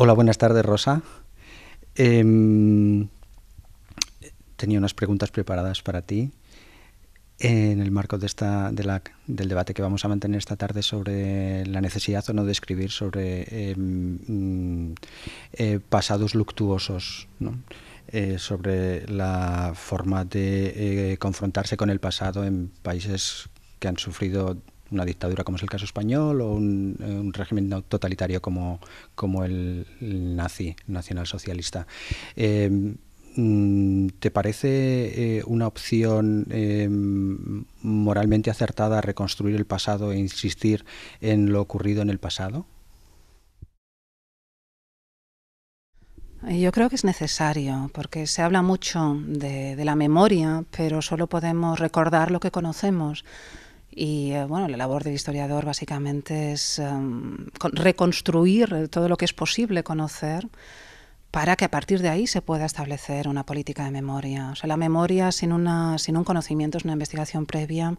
Hola, buenas tardes, Rosa. Tenía unas preguntas preparadas para ti en el marco de del debate que vamos a mantener esta tarde sobre la necesidad o no de escribir sobre pasados luctuosos, ¿no? Sobre la forma de confrontarse con el pasado en países que han sufrido una dictadura como es el caso español o un régimen totalitario como el nazi, nacionalsocialista. ¿Te parece una opción moralmente acertada reconstruir el pasado e insistir en lo ocurrido en el pasado? Yo creo que es necesario, porque se habla mucho de la memoria, pero solo podemos recordar lo que conocemos. Y bueno, la labor del historiador básicamente es reconstruir todo lo que es posible conocer para que a partir de ahí se pueda establecer una política de memoria. O sea, la memoria sin un conocimiento, sin una investigación previa,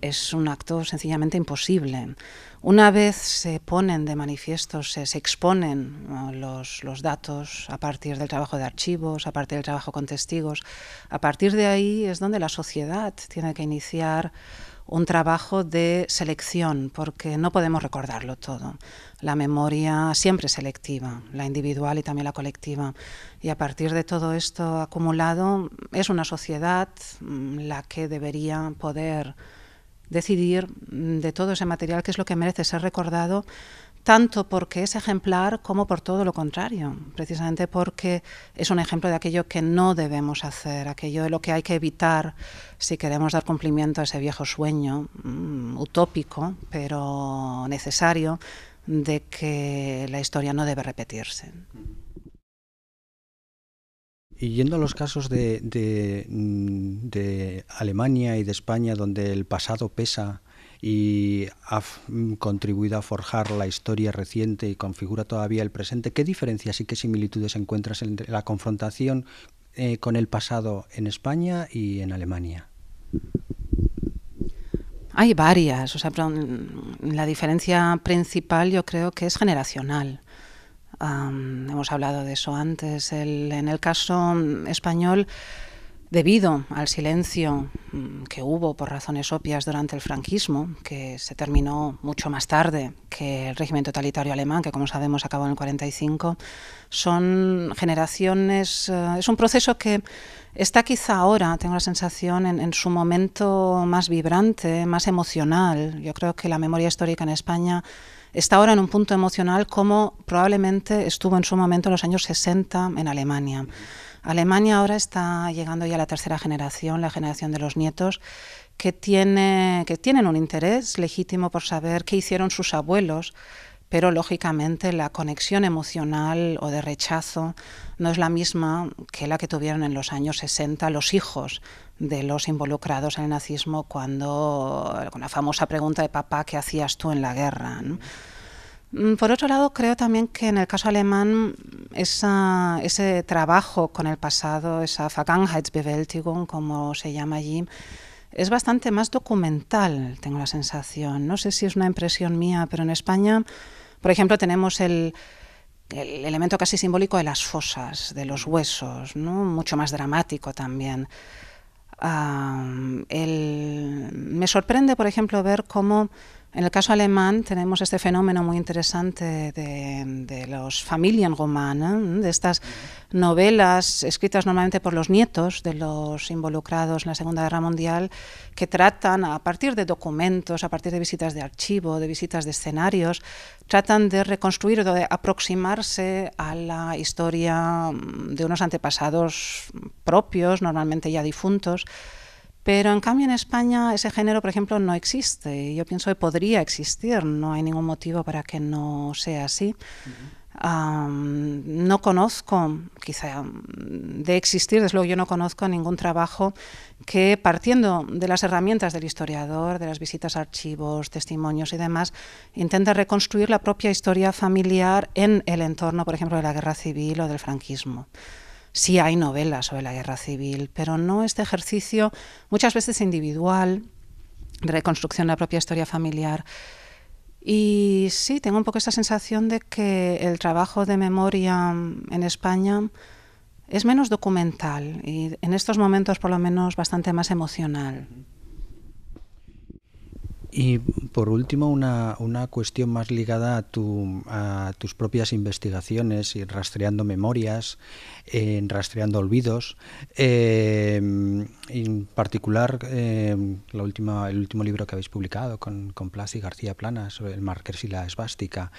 es un acto sencillamente imposible. Una vez se ponen de manifiesto, se exponen, ¿no?, los datos a partir del trabajo de archivos, a partir del trabajo con testigos, a partir de ahí es donde la sociedad tiene que iniciar un trabajo de selección, porque no podemos recordarlo todo. La memoria siempre es selectiva, la individual y también la colectiva. Y a partir de todo esto acumulado, es una sociedad la que debería poder decidir de todo ese material qué es lo que merece ser recordado, tanto porque es ejemplar como por todo lo contrario, precisamente porque es un ejemplo de aquello que no debemos hacer, aquello de lo que hay que evitar si queremos dar cumplimiento a ese viejo sueño utópico, pero necesario, de que la historia no debe repetirse. Y yendo a los casos de Alemania y de España, donde el pasado pesa y ha contribuido a forjar la historia reciente y configura todavía el presente, ¿qué diferencias y qué similitudes encuentras entre la confrontación con el pasado en España y en Alemania? Hay varias. O sea, la diferencia principal yo creo que es generacional. Hemos hablado de eso antes. En el caso español, debido al silencio que hubo por razones obvias durante el franquismo, que se terminó mucho más tarde que el régimen totalitario alemán, que como sabemos acabó en el 45, son generaciones, es un proceso que está quizá ahora, tengo la sensación, en su momento más vibrante, más emocional. Yo creo que la memoria histórica en España está ahora en un punto emocional como probablemente estuvo en su momento en los años 60 en Alemania. Alemania ahora está llegando ya a la tercera generación, la generación de los nietos, que tienen un interés legítimo por saber qué hicieron sus abuelos, pero lógicamente la conexión emocional o de rechazo no es la misma que la que tuvieron en los años 60 los hijos de los involucrados en el nazismo, cuando con la famosa pregunta de papá, ¿qué hacías tú en la guerra?, ¿no? Por otro lado, creo también que en el caso alemán ese trabajo con el pasado, esa Vergangenheitsbewältigung, como se llama allí, es bastante más documental, tengo la sensación. No sé si es una impresión mía, pero en España, por ejemplo, tenemos el elemento casi simbólico de las fosas, de los huesos, ¿no?, mucho más dramático también. Me sorprende, por ejemplo, ver cómo en el caso alemán tenemos este fenómeno muy interesante de los Familienroman, ¿eh?, de estas novelas escritas normalmente por los nietos de los involucrados en la Segunda Guerra Mundial, que tratan, a partir de documentos, a partir de visitas de archivo, de visitas de escenarios, tratan de reconstruir o de aproximarse a la historia de unos antepasados propios, normalmente ya difuntos. Pero en cambio en España ese género, por ejemplo, no existe. Yo pienso que podría existir, no hay ningún motivo para que no sea así. No conozco, quizá de existir, desde luego yo no conozco ningún trabajo que, partiendo de las herramientas del historiador, de las visitas a archivos, testimonios y demás, intenta reconstruir la propia historia familiar en el entorno, por ejemplo, de la Guerra Civil o del franquismo. Sí hay novelas sobre la Guerra Civil, pero no este ejercicio, muchas veces individual, de reconstrucción de la propia historia familiar. Y sí, tengo un poco esta sensación de que el trabajo de memoria en España es menos documental y en estos momentos por lo menos bastante más emocional. Y por último una cuestión más ligada a tus propias investigaciones y rastreando memorias, rastreando olvidos, en particular el último libro que habéis publicado con Plas y García Planas sobre el Marqués y la Esvástica.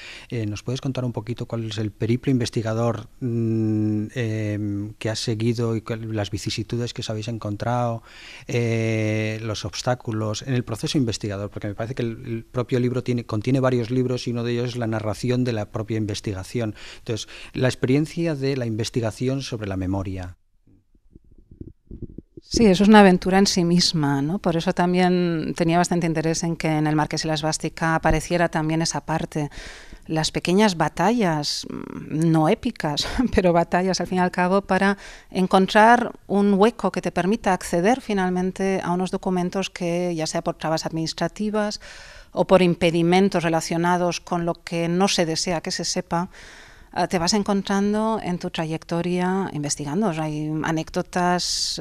¿Nos puedes contar un poquito cuál es el periplo investigador que has seguido y las vicisitudes que os habéis encontrado, los obstáculos en el proceso investigador? Porque me parece que el propio libro contiene varios libros y uno de ellos es la narración de la propia investigación. Entonces, la experiencia de la investigación sobre la memoria. Sí, eso es una aventura en sí misma, ¿no? Por eso también tenía bastante interés en que en el Marqués y la Esvástica apareciera también esa parte. Las pequeñas batallas, no épicas, pero batallas al fin y al cabo, para encontrar un hueco que te permita acceder finalmente a unos documentos que, ya sea por trabas administrativas o por impedimentos relacionados con lo que no se desea que se sepa, te vas encontrando en tu trayectoria investigando. O sea, hay anécdotas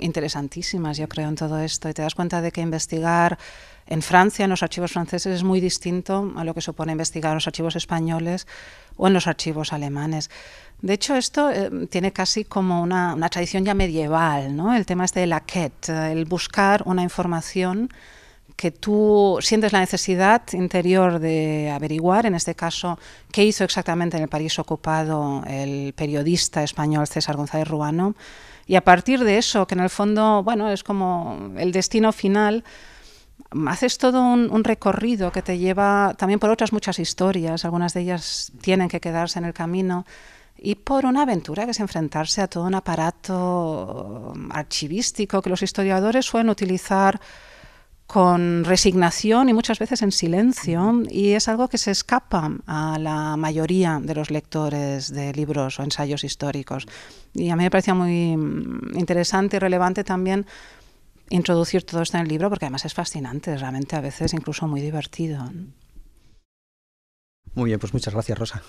interesantísimas, yo creo, en todo esto, y te das cuenta de que investigar en Francia, en los archivos franceses, es muy distinto a lo que supone investigar en los archivos españoles o en los archivos alemanes. De hecho, esto tiene casi como una tradición ya medieval, ¿no? El tema este de la quête, el buscar una información que tú sientes la necesidad interior de averiguar, en este caso, qué hizo exactamente en el París ocupado el periodista español César González Ruano, y a partir de eso, que en el fondo, bueno, es como el destino final, haces todo un recorrido que te lleva también por otras muchas historias, algunas de ellas tienen que quedarse en el camino, y por una aventura que es enfrentarse a todo un aparato archivístico que los historiadores suelen utilizar con resignación y muchas veces en silencio, y es algo que se escapa a la mayoría de los lectores de libros o ensayos históricos. Y a mí me parecía muy interesante y relevante también introducir todo esto en el libro, porque además es fascinante, realmente a veces incluso muy divertido. Muy bien, pues muchas gracias, Rosa.